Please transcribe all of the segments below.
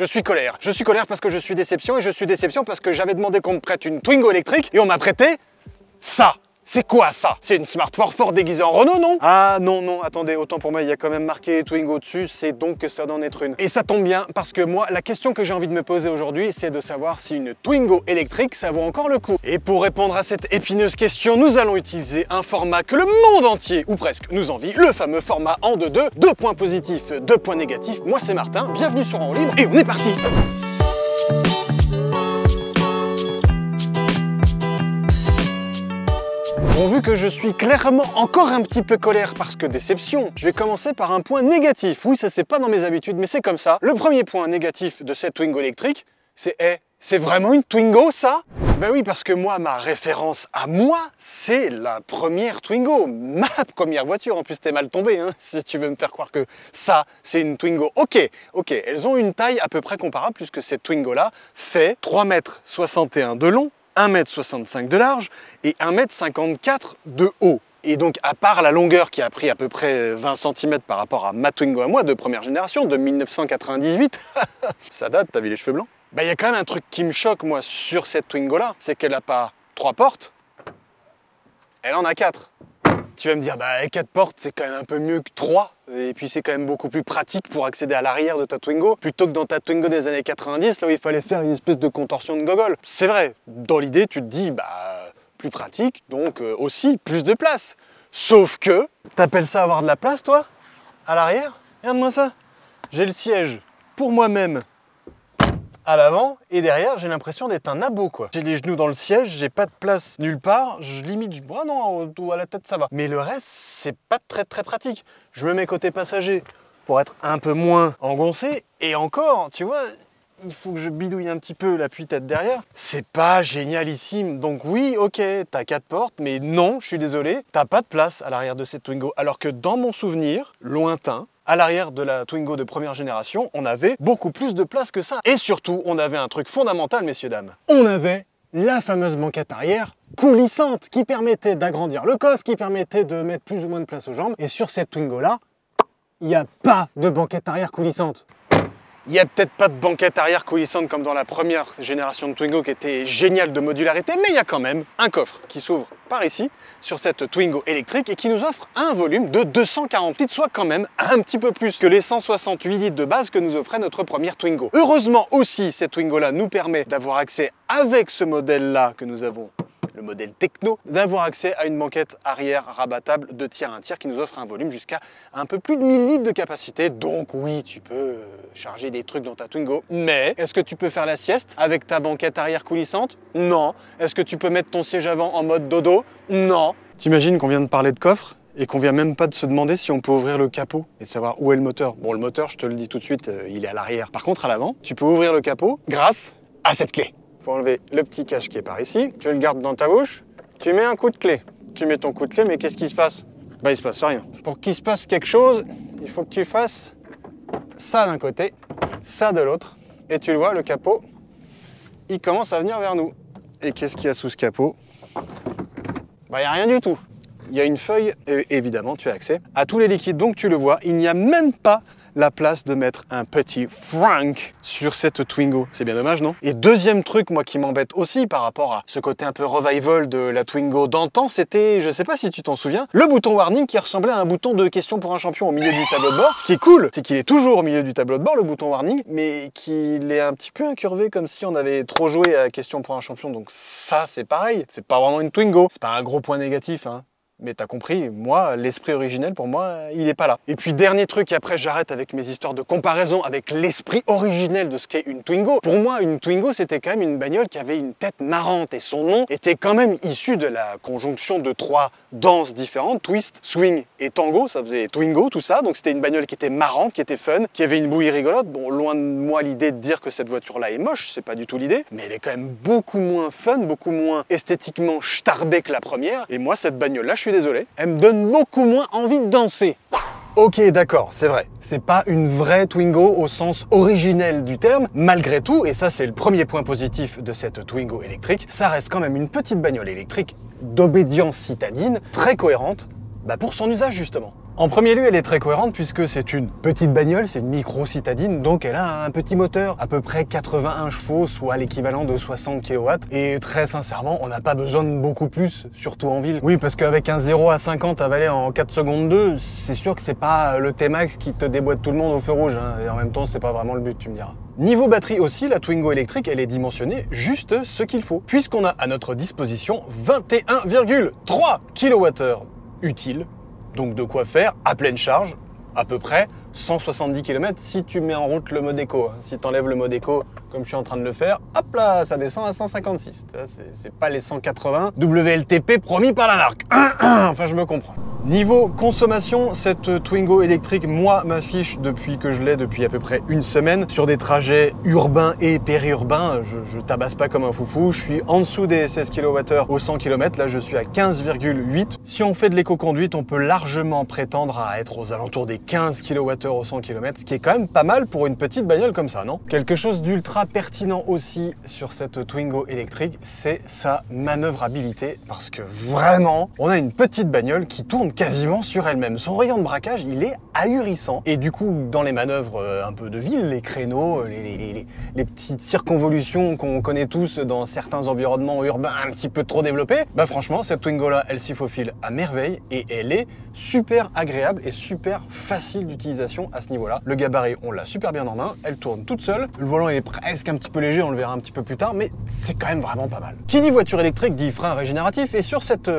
Je suis colère parce que je suis déception et je suis déception parce que j'avais demandé qu'on me prête une Twingo électrique et on m'a prêté ça. C'est quoi ça? C'est une Smart fort déguisée en Renault, non? Ah non, non, attendez, autant pour moi, il y a quand même marqué Twingo dessus, c'est donc que ça d'en être une. Et ça tombe bien, parce que moi, la question que j'ai envie de me poser aujourd'hui, c'est de savoir si une Twingo électrique, ça vaut encore le coup. Et pour répondre à cette épineuse question, nous allons utiliser un format que le monde entier, ou presque, nous envie, le fameux format en 2-2, 2 points positifs, 2 points négatifs. Moi, c'est Martin, bienvenue sur En Libre, et on est parti! Bon, vu que je suis clairement encore un petit peu colère parce que déception, je vais commencer par un point négatif. Oui, ça c'est pas dans mes habitudes, mais c'est comme ça. Le premier point négatif de cette Twingo électrique, c'est hey, c'est vraiment une Twingo ça? Ben oui, parce que moi, ma référence à moi, c'est la première Twingo. Ma première voiture, en plus t'es mal tombé, hein, si tu veux me faire croire que ça, c'est une Twingo. Ok, ok, elles ont une taille à peu près comparable puisque cette Twingo-là fait 3,61 m de long, 1,65 m de large et 1,54 m de haut. Et donc, à part la longueur qui a pris à peu près 20 cm par rapport à ma Twingo à moi de première génération, de 1998, ça date, t'as vu les cheveux blancs? Bah, il y a quand même un truc qui me choque, moi, sur cette Twingo-là, c'est qu'elle n'a pas 3 portes, elle en a 4. Tu vas me dire, bah, 4 portes, c'est quand même un peu mieux que 3. Et puis c'est quand même beaucoup plus pratique pour accéder à l'arrière de ta Twingo plutôt que dans ta Twingo des années 90 là où il fallait faire une espèce de contorsion de gogol. C'est vrai, dans l'idée tu te dis bah plus pratique donc aussi plus de place. Sauf que t'appelles ça avoir de la place toi à l'arrière? Regarde-moi ça. J'ai le siège pour moi-même à l'avant et derrière j'ai l'impression d'être un abo quoi. J'ai les genoux dans le siège, j'ai pas de place nulle part, je limite je bras non ou à la tête ça va. Mais le reste c'est pas très pratique. Je me mets côté passager pour être un peu moins engoncé et encore tu vois il faut que je bidouille un petit peu l'appui-tête derrière. C'est pas génialissime. Donc oui ok t'as 4 portes mais non je suis désolé t'as pas de place à l'arrière de cette Twingo alors que dans mon souvenir lointain à l'arrière de la Twingo de première génération, on avait beaucoup plus de place que ça. Et surtout, on avait un truc fondamental, messieurs, dames. On avait la fameuse banquette arrière coulissante qui permettait d'agrandir le coffre, qui permettait de mettre plus ou moins de place aux jambes. Et sur cette Twingo-là, il n'y a pas de banquette arrière coulissante. Il n'y a peut-être pas de banquette arrière coulissante comme dans la première génération de Twingo qui était géniale de modularité, mais il y a quand même un coffre qui s'ouvre par ici sur cette Twingo électrique et qui nous offre un volume de 240 litres, soit quand même un petit peu plus que les 168 litres de base que nous offrait notre première Twingo. Heureusement aussi, cette Twingo-là nous permet d'avoir accès avec ce modèle-là que nous avons le modèle techno, d'avoir accès à une banquette arrière rabattable de tiers à un tiers qui nous offre un volume jusqu'à un peu plus de 1000 litres de capacité. Donc oui, tu peux charger des trucs dans ta Twingo, mais est-ce que tu peux faire la sieste avec ta banquette arrière coulissante? Non. Est-ce que tu peux mettre ton siège avant en mode dodo? Non. T'imagines qu'on vient de parler de coffre et qu'on vient même pas de se demander si on peut ouvrir le capot et de savoir où est le moteur. Bon, le moteur, je te le dis tout de suite, il est à l'arrière. Par contre, à l'avant, tu peux ouvrir le capot grâce à cette clé. Faut enlever le petit cache qui est par ici, tu le gardes dans ta bouche, tu mets un coup de clé. Tu mets ton coup de clé, mais qu'est-ce qui se passe? Bah, il se passe rien. Pour qu'il se passe quelque chose, il faut que tu fasses ça d'un côté, ça de l'autre. Et tu le vois, le capot, il commence à venir vers nous. Et qu'est-ce qu'il y a sous ce capot? Bah, il n'y a rien du tout. Il y a une feuille, et évidemment, tu as accès à tous les liquides. Donc, tu le vois, il n'y a même pas la place de mettre un petit franc sur cette Twingo. C'est bien dommage, non? Et deuxième truc, moi, qui m'embête aussi par rapport à ce côté un peu revival de la Twingo d'antan, c'était, je sais pas si tu t'en souviens, le bouton warning qui ressemblait à un bouton de question pour un champion au milieu du tableau de bord. Ce qui est cool, c'est qu'il est toujours au milieu du tableau de bord, le bouton warning, mais qu'il est un petit peu incurvé comme si on avait trop joué à question pour un champion. Donc ça, c'est pareil. C'est pas vraiment une Twingo. C'est pas un gros point négatif, hein. Mais t'as compris, moi, l'esprit originel, pour moi, il n'est pas là. Et puis, dernier truc, et après, j'arrête avec mes histoires de comparaison avec l'esprit originel de ce qu'est une Twingo. Pour moi, une Twingo, c'était quand même une bagnole qui avait une tête marrante. Et son nom était quand même issu de la conjonction de 3 danses différentes, twist, swing et tango. Ça faisait Twingo, tout ça. Donc, c'était une bagnole qui était marrante, qui était fun, qui avait une bouillie rigolote. Bon, loin de moi l'idée de dire que cette voiture-là est moche, c'est pas du tout l'idée. Mais elle est quand même beaucoup moins fun, beaucoup moins esthétiquement starbée que la première. Et moi, cette bagnole-là, je suis désolé, elle me donne beaucoup moins envie de danser. Ok, d'accord, c'est vrai, c'est pas une vraie Twingo au sens originel du terme. Malgré tout, et ça c'est le premier point positif de cette Twingo électrique, ça reste quand même une petite bagnole électrique d'obédience citadine, très cohérente, bah pour son usage justement. En premier lieu, elle est très cohérente puisque c'est une petite bagnole, c'est une micro-citadine, donc elle a un petit moteur, à peu près 81 chevaux, soit l'équivalent de 60 kW. Et très sincèrement, on n'a pas besoin de beaucoup plus, surtout en ville. Oui, parce qu'avec un 0 à 50 avalé en 4 secondes 2, c'est sûr que c'est pas le T-Max qui te déboîte tout le monde au feu rouge, hein. Et en même temps, c'est pas vraiment le but, tu me diras. Niveau batterie aussi, la Twingo électrique, elle est dimensionnée juste ce qu'il faut, puisqu'on a à notre disposition 21,3 kWh utiles. Donc de quoi faire à pleine charge à peu près 170 km si tu mets en route le mode éco. Si tu enlèves le mode éco comme je suis en train de le faire, hop là, ça descend à 156. C'est pas les 180 WLTP promis par la marque. Enfin, je me comprends. Niveau consommation, cette Twingo électrique, moi, m'affiche depuis que je l'ai depuis à peu près une semaine sur des trajets urbains et périurbains. Je tabasse pas comme un foufou. Je suis en dessous des 16 kWh au 100 km. Là, je suis à 15,8. Si on fait de l'éco-conduite, on peut largement prétendre à être aux alentours des 15 kWh au 100 km, ce qui est quand même pas mal pour une petite bagnole comme ça, non? Quelque chose d'ultra pertinent aussi sur cette Twingo électrique, c'est sa manœuvrabilité, parce que vraiment, on a une petite bagnole qui tourne quasiment sur elle-même. Son rayon de braquage, il est ahurissant. Et du coup, dans les manœuvres un peu de ville, les créneaux, les petites circonvolutions qu'on connaît tous dans certains environnements urbains un petit peu trop développés, bah franchement, cette Twingo-là, elle s'y faufile à merveille et elle est super agréable et super facile d'utilisation à ce niveau-là. Le gabarit, on l'a super bien en main, elle tourne toute seule. Le volant, il est presque un petit peu léger, on le verra un petit peu plus tard, mais c'est quand même vraiment pas mal. Qui dit voiture électrique dit frein régénératif, et sur cette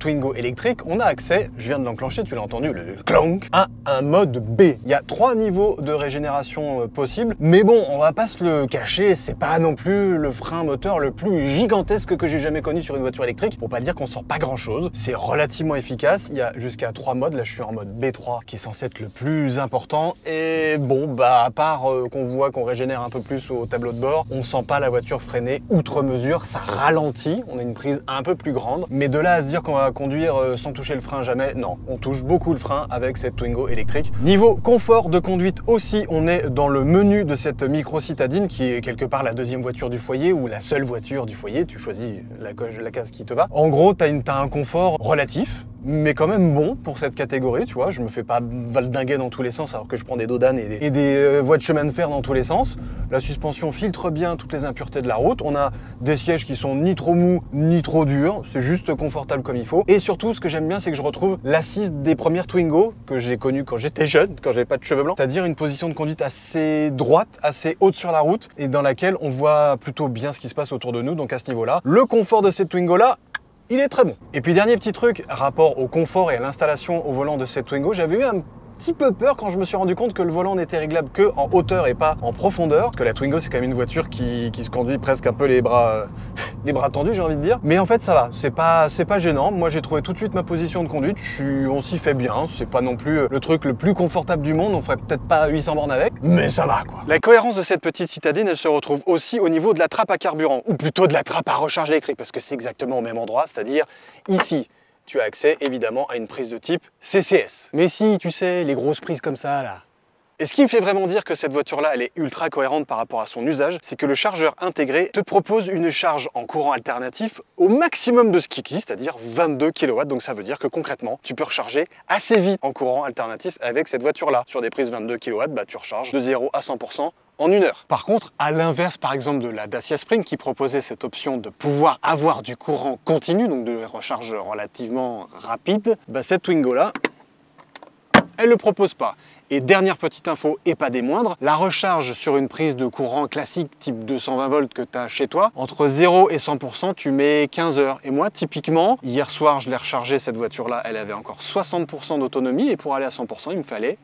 Twingo électrique, on a accès, je viens de l'enclencher, tu l'as entendu, le clonk, à un mode B. Il y a 3 niveaux de régénération possibles, mais bon, on va pas se le cacher, c'est pas non plus le frein moteur le plus gigantesque que j'ai jamais connu sur une voiture électrique, pour pas dire qu'on sort pas grand-chose. C'est relativement efficace, il y a jusqu'à 3 modes, là je suis en mode B3, qui est censé être le plus important. Et bon, bah à part qu'on voit qu'on régénère un peu plus au tableau de bord, on sent pas la voiture freiner outre mesure, ça ralentit, on a une prise un peu plus grande, mais de là à se dire qu'on va conduire sans toucher le frein jamais, non, on touche beaucoup le frein avec cette Twingo électrique. Niveau confort de conduite aussi, on est dans le menu de cette micro-citadine qui est quelque part la deuxième voiture du foyer ou la seule voiture du foyer, tu choisis la case qui te va. En gros, t'as un confort relatif, mais quand même bon pour cette catégorie, tu vois, je me fais pas valdinguer dans tous les sens alors que je prends des dodanes et des voies de chemin de fer dans tous les sens. La suspension filtre bien toutes les impuretés de la route, on a des sièges qui sont ni trop mous ni trop durs, c'est juste confortable comme il faut. Et surtout, ce que j'aime bien, c'est que je retrouve l'assise des premières Twingo que j'ai connues quand j'étais jeune, quand j'avais pas de cheveux blancs, c'est-à-dire une position de conduite assez droite, assez haute sur la route et dans laquelle on voit plutôt bien ce qui se passe autour de nous, donc à ce niveau-là. Le confort de cette Twingo-là, il est très bon. Et puis dernier petit truc, rapport au confort et à l'installation au volant de cette Twingo, j'avais eu un petit peu peur quand je me suis rendu compte que le volant n'était réglable que en hauteur et pas en profondeur, parce que la Twingo c'est quand même une voiture qui se conduit presque un peu les bras tendus, j'ai envie de dire, mais en fait ça va, c'est pas gênant. Moi j'ai trouvé tout de suite ma position de conduite, on s'y fait bien, c'est pas non plus le truc le plus confortable du monde, on ferait peut-être pas 800 bornes avec, mais ça va quoi. La cohérence de cette petite citadine, elle se retrouve aussi au niveau de la trappe à carburant, ou plutôt de la trappe à recharge électrique, parce que c'est exactement au même endroit, c'est-à-dire ici. Tu as accès évidemment à une prise de type CCS. Mais si, tu sais, les grosses prises comme ça là. Et ce qui me fait vraiment dire que cette voiture-là, elle est ultra cohérente par rapport à son usage, c'est que le chargeur intégré te propose une charge en courant alternatif au maximum de ce qui existe, c'est-à-dire 22 kW. Donc ça veut dire que concrètement, tu peux recharger assez vite en courant alternatif avec cette voiture-là. Sur des prises 22 kW, bah, tu recharges de 0 à 100%. En une heure. Par contre, à l'inverse par exemple de la Dacia Spring qui proposait cette option de pouvoir avoir du courant continu, donc de recharge relativement rapide, bah cette Twingo là, elle le propose pas. Et dernière petite info, et pas des moindres, la recharge sur une prise de courant classique type 220 volts que tu as chez toi, entre 0 et 100%, tu mets 15 heures. Et moi, typiquement, hier soir, je l'ai rechargée, cette voiture-là, elle avait encore 60% d'autonomie, et pour aller à 100%, il me fallait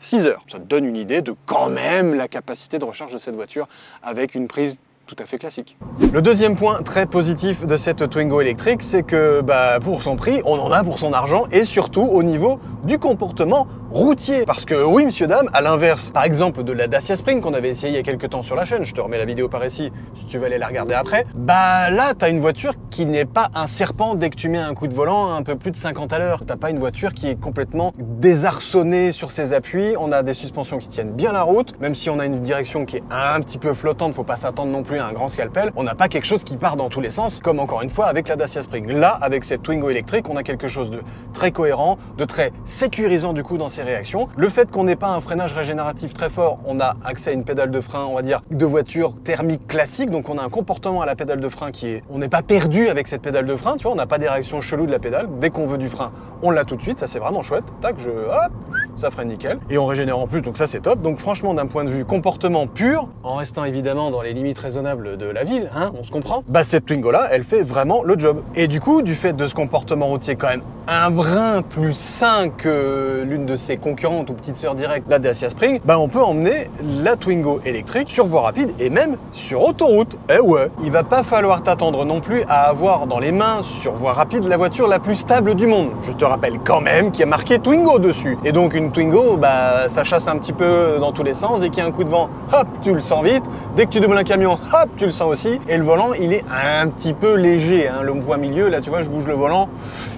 6 heures. Ça te donne une idée de quand même la capacité de recharge de cette voiture avec une prise tout à fait classique. Le deuxième point très positif de cette Twingo électrique, c'est que bah, pour son prix, on en a pour son argent et surtout au niveau du comportement routier. Parce que oui, monsieur, dame, à l'inverse, par exemple, de la Dacia Spring qu'on avait essayé il y a quelques temps sur la chaîne, je te remets la vidéo par ici si tu veux aller la regarder après, bah là, t'as une voiture qui n'est pas un serpent dès que tu mets un coup de volant à un peu plus de 50 à l'heure. T'as pas une voiture qui est complètement désarçonnée sur ses appuis, on a des suspensions qui tiennent bien la route, même si on a une direction qui est un petit peu flottante, faut pas s'attendre non plus à un grand scalpel, on n'a pas quelque chose qui part dans tous les sens, comme encore une fois avec la Dacia Spring. Là, avec cette Twingo électrique, on a quelque chose de très cohérent, de très sécurisant du coup dans ses réactions. Le fait qu'on n'ait pas un freinage régénératif très fort, on a accès à une pédale de frein, on va dire, de voiture thermique classique, donc on a un comportement à la pédale de frein qui est... On n'est pas perdu avec cette pédale de frein, tu vois, on n'a pas des réactions cheloues de la pédale, dès qu'on veut du frein, on l'a tout de suite, ça c'est vraiment chouette, tac, hop, ça freine nickel, et on régénère en plus, donc ça c'est top. Donc franchement, d'un point de vue comportement pur, en restant évidemment dans les limites raisonnables de la ville, hein, on se comprend, bah cette Twingo là, elle fait vraiment le job. Et du coup, du fait de ce comportement routier quand même un brin plus sain que l'une de ses concurrentes ou petites sœurs directes, la Dacia Spring, bah on peut emmener la Twingo électrique sur voie rapide et même sur autoroute. Eh ouais, il va pas falloir t'attendre non plus à avoir dans les mains sur voie rapide la voiture la plus stable du monde. Je te rappelle quand même qu'il y a marqué Twingo dessus. Et donc une Twingo, bah ça chasse un petit peu dans tous les sens. Dès qu'il y a un coup de vent, hop, tu le sens vite. Dès que tu doubles un camion, hop, tu le sens aussi. Et le volant, il est un petit peu léger, hein, le point milieu. Là, tu vois, je bouge le volant,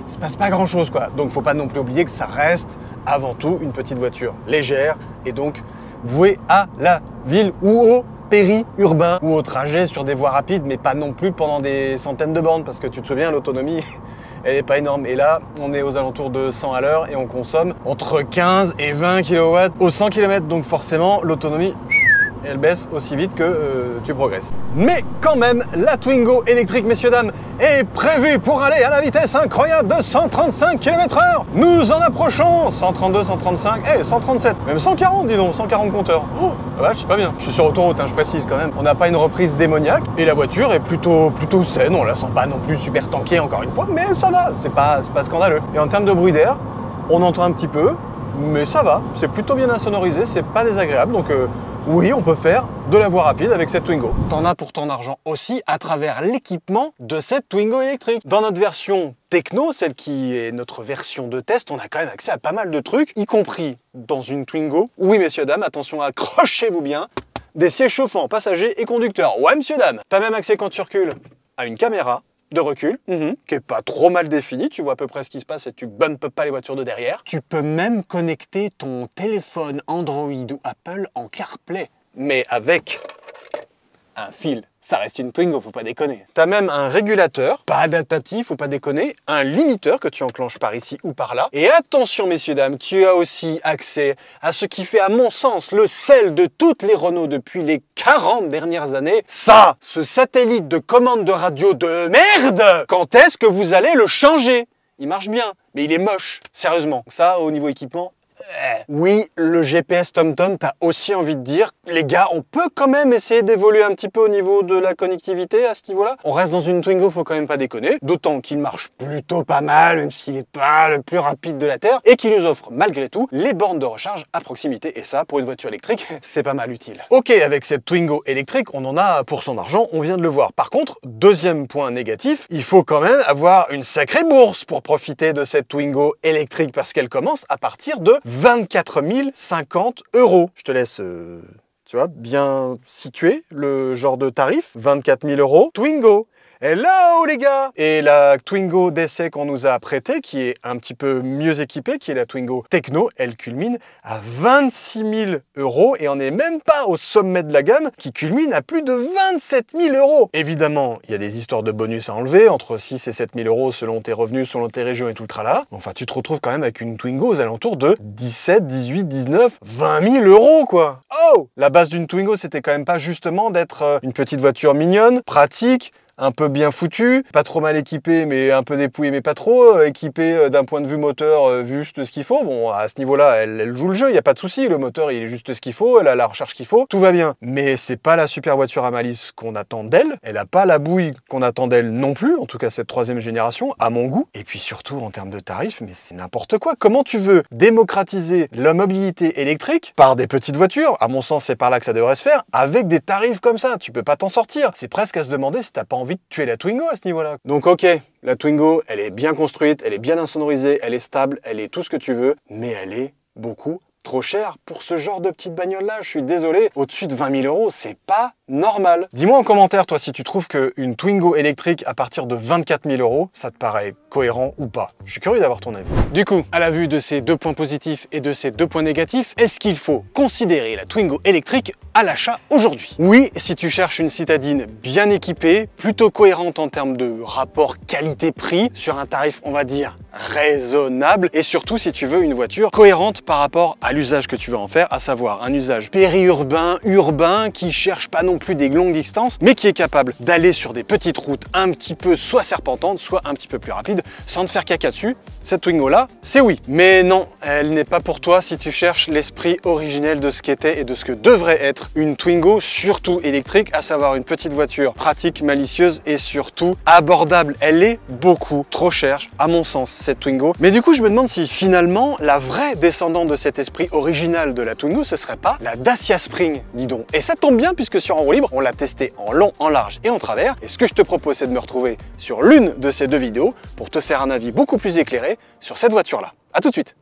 il se passe pas grand chose, quoi. Donc, faut pas non plus oublier que ça reste avant tout une petite voiture légère et donc vouée à la ville ou au péri-urbain ou au trajet sur des voies rapides, mais pas non plus pendant des centaines de bornes parce que tu te souviens, l'autonomie, elle n'est pas énorme. Et là, on est aux alentours de 100 à l'heure et on consomme entre 15 et 20 kW aux 100 km. Donc, forcément, l'autonomie, elle baisse aussi vite que tu progresses. Mais quand même, la Twingo électrique, messieurs, dames, est prévue pour aller à la vitesse incroyable de 135 km/h. Nous en approchons 132, 135, et 137, même 140, dis donc, 140 compteurs. Oh, bah, je sais pas bien. Je suis sur autoroute, hein, je précise quand même. On n'a pas une reprise démoniaque et la voiture est plutôt saine. On la sent pas non plus super tankée encore une fois, mais ça va, c'est pas scandaleux. Et en termes de bruit d'air, on entend un petit peu, mais ça va. C'est plutôt bien insonorisé, c'est pas désagréable, donc oui, on peut faire de la voie rapide avec cette Twingo. T'en as pour ton argent aussi à travers l'équipement de cette Twingo électrique. Dans notre version techno, celle qui est notre version de test, on a quand même accès à pas mal de trucs, y compris dans une Twingo. Oui, messieurs, dames, attention, accrochez-vous bien, des sièges chauffants, passagers et conducteurs. Ouais, messieurs, dames, t'as même accès quand tu recules à une caméra de recul, qui est pas trop mal définie, tu vois à peu près ce qui se passe et tu bumpes pas les voitures de derrière. Tu peux même connecter ton téléphone Android ou Apple en CarPlay, mais avec un fil. Ça reste une Twingo, faut pas déconner. T'as même un régulateur, pas adaptatif, faut pas déconner, un limiteur que tu enclenches par ici ou par là. Et attention, messieurs, dames, tu as aussi accès à ce qui fait, à mon sens, le sel de toutes les Renault depuis les 40 dernières années. Ça, ce satellite de commande de radio de merde, quand est-ce que vous allez le changer? Il marche bien, mais il est moche, sérieusement. Ça, au niveau équipement, oui, le GPS TomTom, t'as aussi envie de dire, les gars, on peut quand même essayer d'évoluer un petit peu au niveau de la connectivité à ce niveau-là. On reste dans une Twingo, faut quand même pas déconner, d'autant qu'il marche plutôt pas mal, même s'il n'est pas le plus rapide de la Terre, et qu'il nous offre malgré tout les bornes de recharge à proximité. Et ça, pour une voiture électrique, c'est pas mal utile. Ok, avec cette Twingo électrique, on en a pour son argent, on vient de le voir. Par contre, deuxième point négatif, il faut quand même avoir une sacrée bourse pour profiter de cette Twingo électrique, parce qu'elle commence à partir de 24 050 €. Je te laisse, tu vois, bien situer le genre de tarif. 24 000 €, Twingo. Hello les gars! Et la Twingo d'essai qu'on nous a prêtée, qui est un petit peu mieux équipée, qui est la Twingo Techno, elle culmine à 26 000 € et on n'est même pas au sommet de la gamme qui culmine à plus de 27 000 €. Évidemment, il y a des histoires de bonus à enlever, entre 6 et 7 000 € selon tes revenus, selon tes régions et tout le tralala. Enfin, tu te retrouves quand même avec une Twingo aux alentours de 17, 18, 19, 20 000 € quoi! Oh! La base d'une Twingo, c'était quand même pas justement d'être une petite voiture mignonne, pratique, un peu bien foutu, pas trop mal équipé, mais un peu dépouillé, mais pas trop, équipé d'un point de vue moteur, vu juste ce qu'il faut. Bon, à ce niveau-là, elle joue le jeu, il n'y a pas de souci, le moteur, il est juste ce qu'il faut, elle a la recharge qu'il faut, tout va bien. Mais c'est pas la super voiture à malice qu'on attend d'elle, elle n'a pas la bouille qu'on attend d'elle non plus, en tout cas cette troisième génération, à mon goût. Et puis surtout, en termes de tarifs, mais c'est n'importe quoi. Comment tu veux démocratiser la mobilité électrique par des petites voitures, à mon sens, c'est par là que ça devrait se faire, avec des tarifs comme ça, tu peux pas t'en sortir. C'est presque à se demander si t'as pas envie de tuer la Twingo à ce niveau-là. Donc ok, la Twingo, elle est bien construite, elle est bien insonorisée, elle est stable, elle est tout ce que tu veux, mais elle est beaucoup trop cher pour ce genre de petite bagnole là, je suis désolé, au-dessus de 20 000 €, c'est pas normal. Dis-moi en commentaire toi si tu trouves qu'une Twingo électrique à partir de 24 000 €, ça te paraît cohérent ou pas. Je suis curieux d'avoir ton avis. Du coup, à la vue de ces deux points positifs et de ces deux points négatifs, est-ce qu'il faut considérer la Twingo électrique à l'achat aujourd'hui? Oui, si tu cherches une citadine bien équipée, plutôt cohérente en termes de rapport qualité-prix, sur un tarif on va dire raisonnable, et surtout si tu veux une voiture cohérente par rapport à l'usage que tu vas en faire, à savoir un usage périurbain, urbain, qui cherche pas non plus des longues distances, mais qui est capable d'aller sur des petites routes un petit peu soit serpentantes, soit un petit peu plus rapides, sans te faire caca dessus, cette Twingo là, c'est oui. Mais non, elle n'est pas pour toi si tu cherches l'esprit originel de ce qu'était et de ce que devrait être une Twingo, surtout électrique, à savoir une petite voiture pratique, malicieuse et surtout abordable. Elle est beaucoup trop chère, à mon sens, cette Twingo. Mais du coup, je me demande si finalement, la vraie descendante de cet esprit original de la Twingo, ce serait pas la Dacia Spring, dis donc. Et ça tombe bien puisque sur Enroue Libre, on l'a testé en long, en large et en travers. Et ce que je te propose, c'est de me retrouver sur l'une de ces deux vidéos pour te faire un avis beaucoup plus éclairé sur cette voiture-là. À tout de suite.